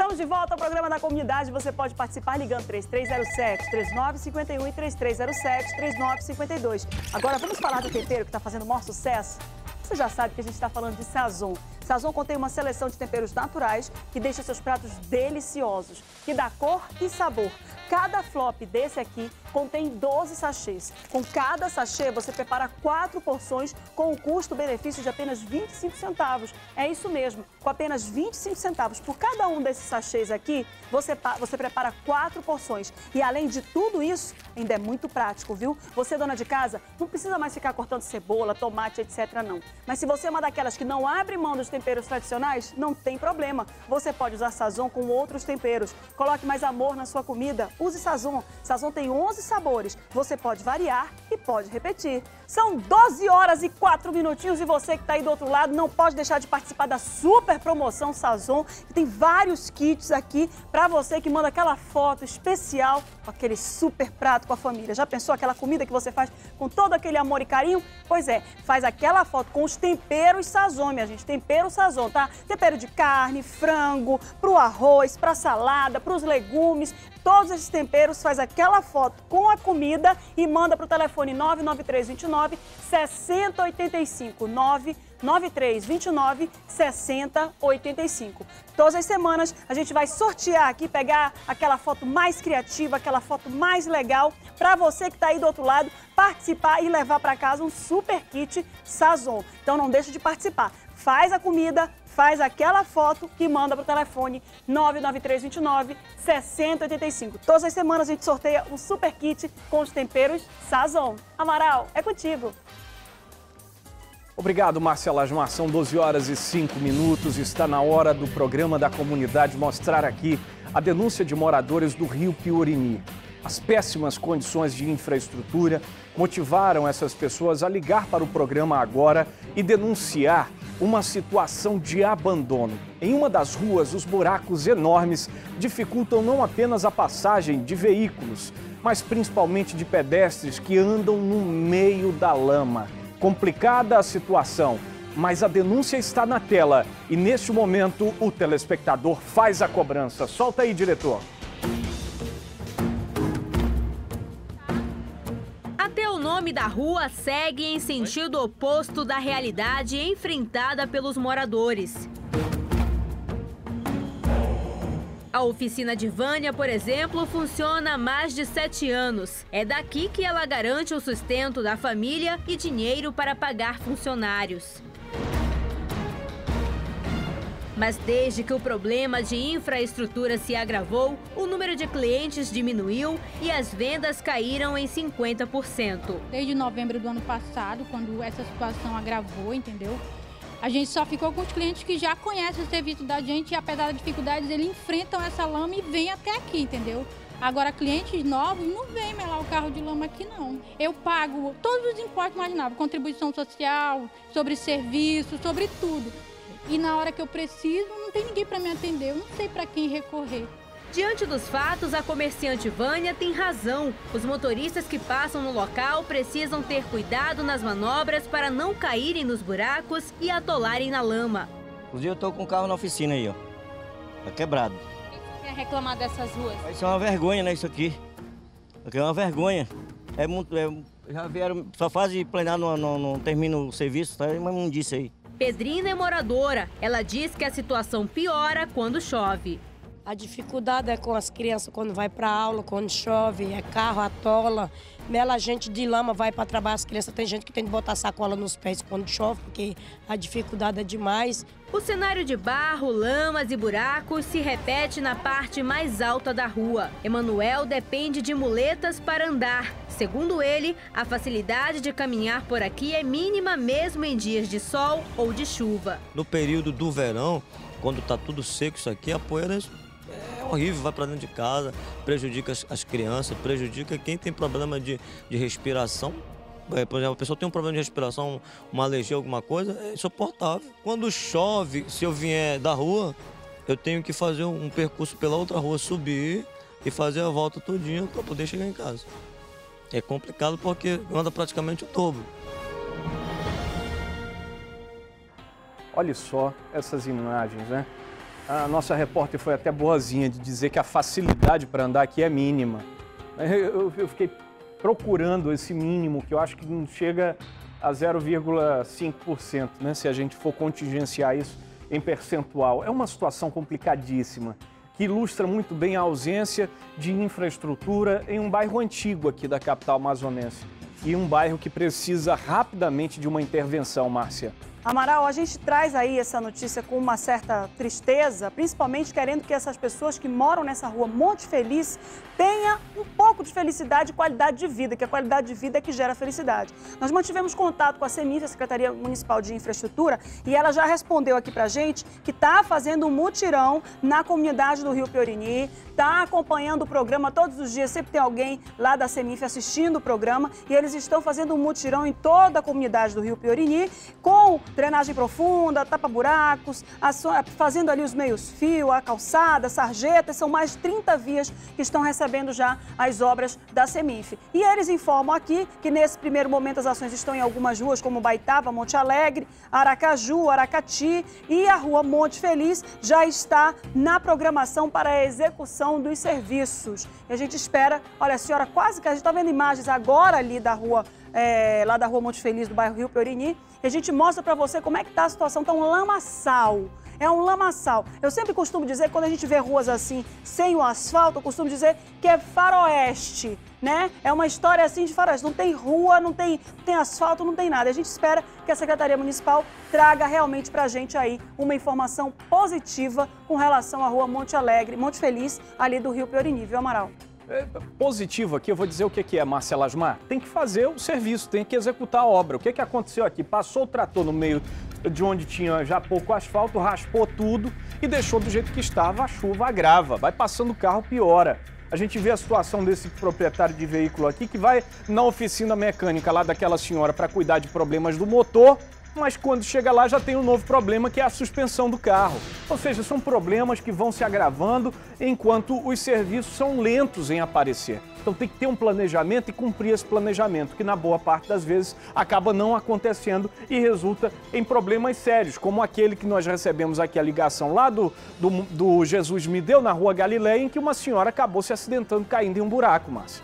Estamos de volta ao programa da comunidade. Você pode participar ligando 3307-3951 e 3307-3952. Agora vamos falar do tempero que está fazendo o maior sucesso? Você já sabe que a gente está falando de Sazon. Sazon contém uma seleção de temperos naturais que deixa seus pratos deliciosos, que dá cor e sabor. Cada flop desse aqui contém 12 sachês. Com cada sachê, você prepara 4 porções com um custo-benefício de apenas 25 centavos. É isso mesmo, com apenas 25 centavos. Por cada um desses sachês aqui, você prepara 4 porções. E além de tudo isso, ainda é muito prático, viu? Você, dona de casa, não precisa mais ficar cortando cebola, tomate, etc, não. Mas se você é uma daquelas que não abre mão dos temperos tradicionais, não tem problema. Você pode usar Sazon com outros temperos. Coloque mais amor na sua comida. Use Sazon. Sazon tem 11 sabores. Você pode variar e pode repetir. São 12h04 e você que está aí do outro lado não pode deixar de participar da super promoção Sazon, que tem vários kits aqui para você que manda aquela foto especial com aquele super prato com a família. Já pensou aquela comida que você faz com todo aquele amor e carinho? Pois é, faz aquela foto com os temperos Sazon, minha gente. Tempero Sazon, tá? Tempero de carne, frango, pro arroz, pra salada, pros legumes. Todos esses temperos, faz aquela foto com a comida e manda para o telefone 99329-6085, 99329-6085. Todas as semanas a gente vai sortear aqui, pegar aquela foto mais criativa, aquela foto mais legal, para você que está aí do outro lado participar e levar para casa um super kit Sazon. Então não deixa de participar, faz a comida, faz aquela foto e manda para o telefone 99329-6085. Todas as semanas a gente sorteia um super kit com os temperos Sazon. Amaral, é contigo. Obrigado, Márcia Lajmar. São 12h05. Está na hora do programa da comunidade mostrar aqui a denúncia de moradores do Rio Piorini. As péssimas condições de infraestrutura motivaram essas pessoas a ligar para o programa agora e denunciar uma situação de abandono. Em uma das ruas, os buracos enormes dificultam não apenas a passagem de veículos, mas principalmente de pedestres que andam no meio da lama. Complicada a situação, mas a denúncia está na tela e, neste momento, o telespectador faz a cobrança. Solta aí, diretor. O nome da rua segue em sentido oposto da realidade enfrentada pelos moradores. A oficina de Vânia, por exemplo, funciona há mais de 7 anos. É daqui que ela garante o sustento da família e dinheiro para pagar funcionários. Mas desde que o problema de infraestrutura se agravou, o número de clientes diminuiu e as vendas caíram em 50%. Desde novembro do ano passado, quando essa situação agravou, entendeu? A gente só ficou com os clientes que já conhecem o serviço da gente e, apesar das dificuldades, eles enfrentam essa lama e vêm até aqui, entendeu? Agora, clientes novos não vêm melar o carro de lama aqui, não. Eu pago todos os impostos imagináveis, contribuição social, sobre serviço, sobre tudo. E na hora que eu preciso, não tem ninguém para me atender, eu não sei para quem recorrer. Diante dos fatos, a comerciante Vânia tem razão. Os motoristas que passam no local precisam ter cuidado nas manobras para não caírem nos buracos e atolarem na lama. Hoje eu estou com o carro na oficina aí, ó. Tá quebrado. O que você quer reclamar dessas ruas? Isso é uma vergonha, né, isso aqui. Isso é uma vergonha. É muito... já vieram... Só fazem plenar, não termina o serviço, tá? Mas não disse aí. Pedrina é moradora. Ela diz que a situação piora quando chove. A dificuldade é com as crianças quando vai para aula, quando chove, é carro, atola. Mela gente de lama, vai para trabalhar as crianças. Tem gente que tem que botar sacola nos pés quando chove, porque a dificuldade é demais. O cenário de barro, lamas e buracos se repete na parte mais alta da rua. Emanuel depende de muletas para andar. Segundo ele, a facilidade de caminhar por aqui é mínima mesmo em dias de sol ou de chuva. No período do verão, quando está tudo seco isso aqui, a poeira é horrível, vai para dentro de casa, prejudica as crianças, prejudica quem tem problema de respiração. Por exemplo, a pessoa tem um problema de respiração, uma alergia, alguma coisa, é insuportável. Quando chove, se eu vier da rua, eu tenho que fazer um percurso pela outra rua, subir e fazer a volta todinha para poder chegar em casa. É complicado porque anda praticamente o dobro. Olha só essas imagens, né? A nossa repórter foi até boazinha de dizer que a facilidade para andar aqui é mínima. Eu fiquei procurando esse mínimo, que eu acho que não chega a 0,5%, né? Se a gente for contingenciar isso em percentual. É uma situação complicadíssima, que ilustra muito bem a ausência de infraestrutura em um bairro antigo aqui da capital amazonense. E um bairro que precisa rapidamente de uma intervenção, Márcia. Amaral, a gente traz aí essa notícia com uma certa tristeza, principalmente querendo que essas pessoas que moram nessa rua Monte Feliz tenham um pouco de felicidade e qualidade de vida, que a qualidade de vida é que gera felicidade. Nós mantivemos contato com a Semif, a Secretaria Municipal de Infraestrutura, e ela já respondeu aqui pra gente que está fazendo um mutirão na comunidade do Rio Piorini, está acompanhando o programa todos os dias, sempre tem alguém lá da Semif assistindo o programa, e eles estão fazendo um mutirão em toda a comunidade do Rio Piorini, com drenagem profunda, tapa-buracos, fazendo ali os meios-fio, a calçada, a sarjeta. São mais de 30 vias que estão recebendo já as obras da Semif. E eles informam aqui que nesse primeiro momento as ações estão em algumas ruas, como Baitava, Monte Alegre, Aracaju, Aracati, e a rua Monte Feliz já está na programação para a execução dos serviços. E a gente espera, olha, a senhora quase que a gente está vendo imagens agora ali da rua, lá da rua Monte Feliz, do bairro Rio Piorini, e a gente mostra para você como é que está a situação. Está um lamaçal, é um lamaçal. Eu sempre costumo dizer que quando a gente vê ruas assim, sem o asfalto, eu costumo dizer que é faroeste, né? É uma história assim de faroeste, não tem rua, não tem asfalto, não tem nada. A gente espera que a Secretaria Municipal traga realmente pra gente aí uma informação positiva com relação à rua Monte Alegre, Monte Feliz, ali do Rio Piorini, viu, Amaral? Positivo aqui, eu vou dizer o que é, Márcia Lasmar. Tem que fazer o serviço, tem que executar a obra. O que que aconteceu aqui? Passou o trator no meio de onde tinha já pouco asfalto, raspou tudo e deixou do jeito que estava. A chuva agrava, vai passando o carro, piora. A gente vê a situação desse proprietário de veículo aqui que vai na oficina mecânica lá daquela senhora para cuidar de problemas do motor, mas quando chega lá já tem um novo problema, que é a suspensão do carro. Ou seja, são problemas que vão se agravando enquanto os serviços são lentos em aparecer. Então tem que ter um planejamento e cumprir esse planejamento, que na boa parte das vezes acaba não acontecendo e resulta em problemas sérios, como aquele que nós recebemos aqui, a ligação lá do Jesus Me Deu, na rua Galileia, em que uma senhora acabou se acidentando, caindo em um buraco, Márcia.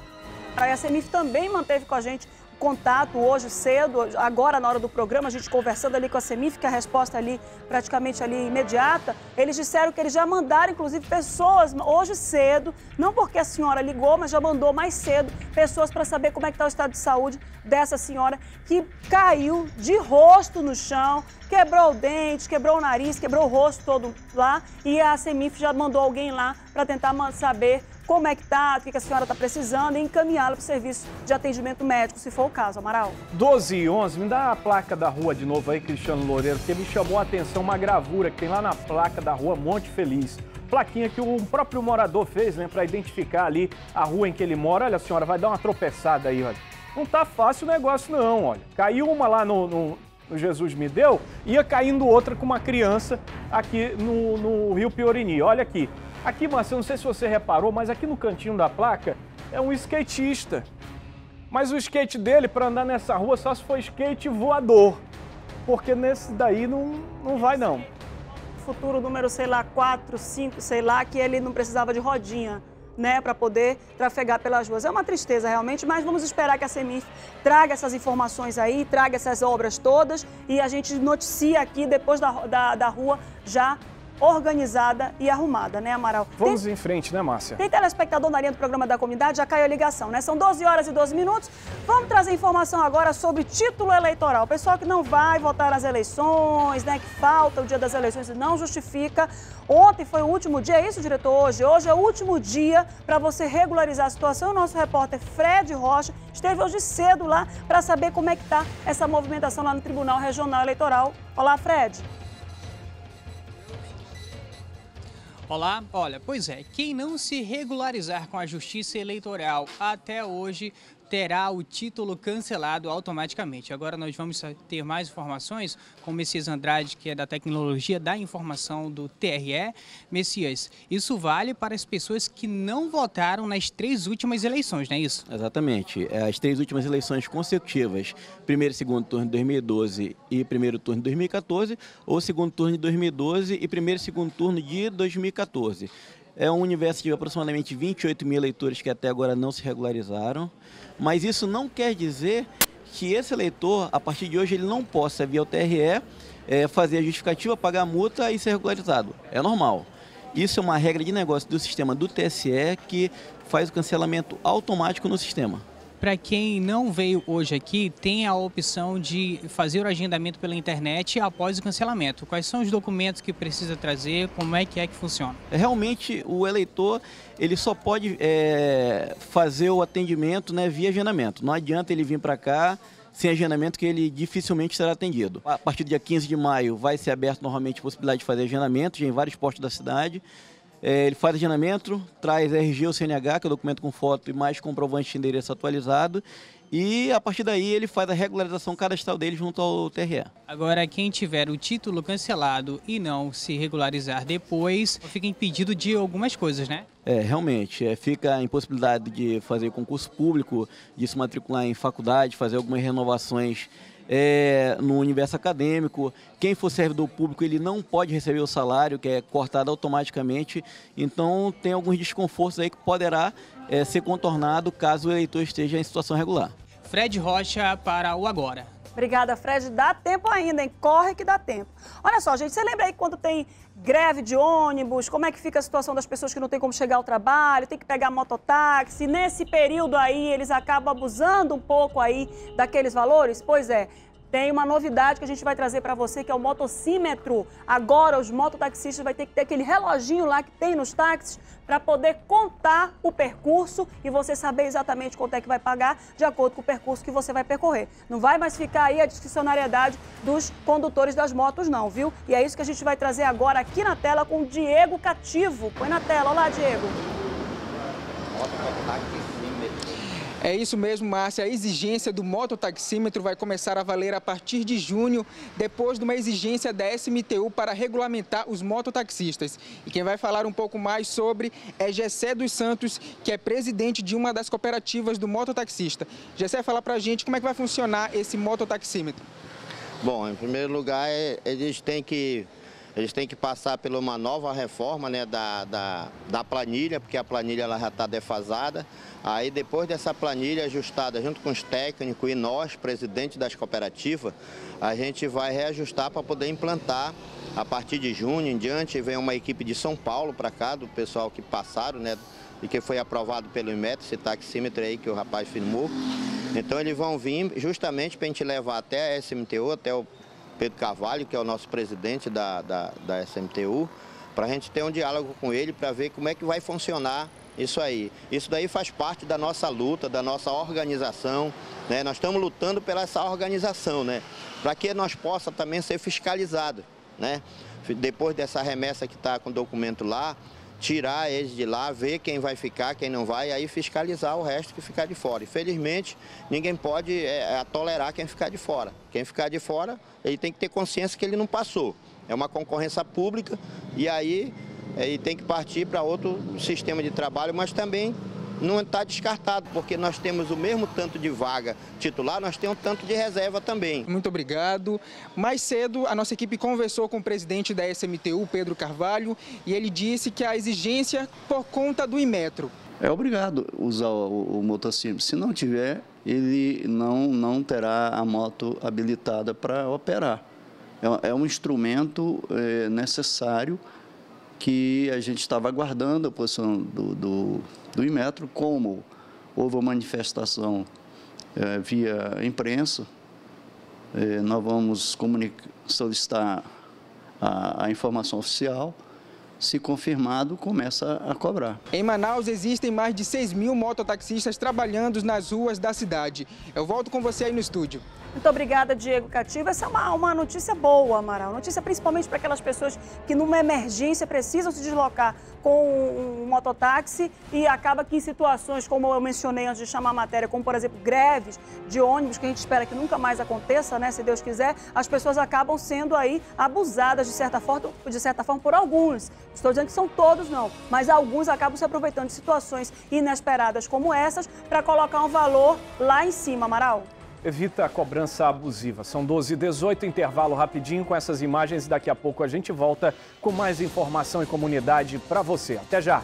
A Semif também manteve com a gente contato hoje cedo, agora na hora do programa, a gente conversando ali com a Semif, que a resposta ali, praticamente ali imediata. Eles disseram que eles já mandaram, inclusive, pessoas hoje cedo, não porque a senhora ligou, mas já mandou mais cedo pessoas para saber como é que está o estado de saúde dessa senhora que caiu de rosto no chão, quebrou o dente, quebrou o nariz, quebrou o rosto todo lá, e a Semif já mandou alguém lá para tentar saber como é que tá, o que a senhora está precisando, e encaminhá-la para o serviço de atendimento médico, se for o caso, Amaral. 12:11, me dá a placa da rua de novo aí, Cristiano Loureiro, porque me chamou a atenção uma gravura que tem lá na placa da rua Monte Feliz. Plaquinha que o próprio morador fez, né, para identificar ali a rua em que ele mora. Olha, a senhora vai dar uma tropeçada aí, olha. Não tá fácil o negócio não, olha. Caiu uma lá no Jesus Me Deu, ia caindo outra com uma criança aqui no Rio Piorini. Olha aqui. Aqui, Marcelo, não sei se você reparou, mas aqui no cantinho da placa é um skatista. Mas o skate dele, para andar nessa rua, só se for skate voador. Porque nesse daí não vai, não. Futuro número, sei lá, 4, 5, sei lá, que ele não precisava de rodinha, né, para poder trafegar pelas ruas. É uma tristeza realmente, mas vamos esperar que a Semif traga essas informações aí, traga essas obras todas, e a gente noticia aqui depois da rua já organizada e arrumada, né, Amaral? Vamos em frente, né, Márcia? Tem telespectador na linha do programa da comunidade, já caiu a ligação, né? São 12h12. Vamos trazer informação agora sobre título eleitoral. O pessoal que não vai votar nas eleições, né, que falta o dia das eleições e não justifica. Ontem foi o último dia, é isso, diretor? Hoje é o último dia para você regularizar a situação. O nosso repórter Fred Rocha esteve hoje cedo lá para saber como é que tá essa movimentação lá no Tribunal Regional Eleitoral. Olá, Fred. Olá, olha, pois é, quem não se regularizar com a Justiça Eleitoral até hoje terá o título cancelado automaticamente. Agora nós vamos ter mais informações com o Messias Andrade, que é da Tecnologia da Informação do TRE. Messias, isso vale para as pessoas que não votaram nas três últimas eleições, não é isso? Exatamente. As três últimas eleições consecutivas, primeiro e segundo turno de 2012 e primeiro turno de 2014, ou segundo turno de 2012 e primeiro e segundo turno de 2014. É um universo de aproximadamente 28 mil eleitores que até agora não se regularizaram, mas isso não quer dizer que esse eleitor, a partir de hoje, ele não possa vir ao TRE, fazer a justificativa, pagar a multa e ser regularizado. É normal. Isso é uma regra de negócio do sistema do TSE que faz o cancelamento automático no sistema. Para quem não veio hoje aqui, tem a opção de fazer o agendamento pela internet após o cancelamento. Quais são os documentos que precisa trazer? Como é que funciona? Realmente, o eleitor ele só pode fazer o atendimento via agendamento. Não adianta ele vir para cá sem agendamento, que ele dificilmente será atendido. A partir do dia 15 de maio vai ser aberto novamente a possibilidade de fazer agendamento já em vários postos da cidade. Ele faz agendamento, traz RG ou CNH, que é o documento com foto e mais comprovante de endereço atualizado, e a partir daí ele faz a regularização cadastral dele junto ao TRE. Agora, quem tiver o título cancelado e não se regularizar depois, fica impedido de algumas coisas, né? Realmente, fica a impossibilidade de fazer concurso público, de se matricular em faculdade, fazer algumas renovações no universo acadêmico. Quem for servidor público, ele não pode receber o salário, que é cortado automaticamente. Então, tem alguns desconfortos aí que poderá ser contornado caso o eleitor esteja em situação regular. Fred Rocha para o Agora. Obrigada, Fred. Dá tempo ainda, hein? Corre que dá tempo. Olha só, gente, você lembra aí quando tem greve de ônibus, como é que fica a situação das pessoas que não tem como chegar ao trabalho, tem que pegar mototáxi? Nesse período aí, eles acabam abusando um pouco aí daqueles valores? Pois é, tem uma novidade que a gente vai trazer para você, que é o motocímetro. Agora, os mototaxistas vão ter que ter aquele reloginho lá que tem nos táxis para poder contar o percurso e você saber exatamente quanto é que vai pagar de acordo com o percurso que você vai percorrer. Não vai mais ficar aí a discricionariedade dos condutores das motos não, viu? E é isso que a gente vai trazer agora aqui na tela com o Diego Cativo. Põe na tela. Olá, Diego. É isso mesmo, Márcia. A exigência do mototaxímetro vai começar a valer a partir de junho, depois de uma exigência da SMTU para regulamentar os mototaxistas. E quem vai falar um pouco mais sobre é Gessé dos Santos, que é presidente de uma das cooperativas do mototaxista. Gessé, fala pra gente como é que vai funcionar esse mototaxímetro. Bom, em primeiro lugar, eles têm que passar por uma nova reforma da planilha, porque a planilha ela já está defasada. Aí depois dessa planilha ajustada junto com os técnicos e nós, presidente das cooperativas, a gente vai reajustar para poder implantar a partir de junho em diante. Vem uma equipe de São Paulo para cá, do pessoal que passaram, e que foi aprovado pelo Inmetro, esse taxímetro aí que o rapaz firmou. Então eles vão vir justamente para a gente levar até a SMTU, até o Pedro Carvalho, que é o nosso presidente da SMTU, para a gente ter um diálogo com ele para ver como é que vai funcionar isso aí. Isso daí faz parte da nossa luta, da nossa organização, né? Nós estamos lutando pela essa organização, né? Para que nós possa também ser fiscalizado, né? Depois dessa remessa que está com o documento lá, tirar eles de lá, ver quem vai ficar, quem não vai, e aí fiscalizar o resto que ficar de fora. Infelizmente, ninguém pode tolerar quem ficar de fora. Quem ficar de fora, ele tem que ter consciência que ele não passou. É uma concorrência pública e aí ele tem que partir para outro sistema de trabalho, mas também não está descartado, porque nós temos o mesmo tanto de vaga titular, nós temos um tanto de reserva também. Muito obrigado. Mais cedo, a nossa equipe conversou com o presidente da SMTU, Pedro Carvalho, e ele disse que a exigência por conta do Inmetro. É obrigado usar o motociclo. Se não tiver, ele não terá a moto habilitada para operar. É um instrumento necessário que a gente estava aguardando a posição do Inmetro. Como houve uma manifestação via imprensa, nós vamos solicitar a informação oficial. Se confirmado, começa a cobrar. Em Manaus, existem mais de 6 mil mototaxistas trabalhando nas ruas da cidade. Eu volto com você aí no estúdio. Muito obrigada, Diego Cativo. Essa é uma notícia boa, Amaral. Notícia principalmente para aquelas pessoas que numa emergência precisam se deslocar com um mototáxi e acaba que em situações, como eu mencionei antes de chamar a matéria, como por exemplo greves de ônibus, que a gente espera que nunca mais aconteça, né, se Deus quiser, as pessoas acabam sendo aí abusadas de certa forma por alguns. Estou dizendo que são todos não, mas alguns acabam se aproveitando de situações inesperadas como essas para colocar um valor lá em cima, Amaral. Evita a cobrança abusiva. São 12h18, intervalo rapidinho com essas imagens e daqui a pouco a gente volta com mais informação e comunidade para você. Até já!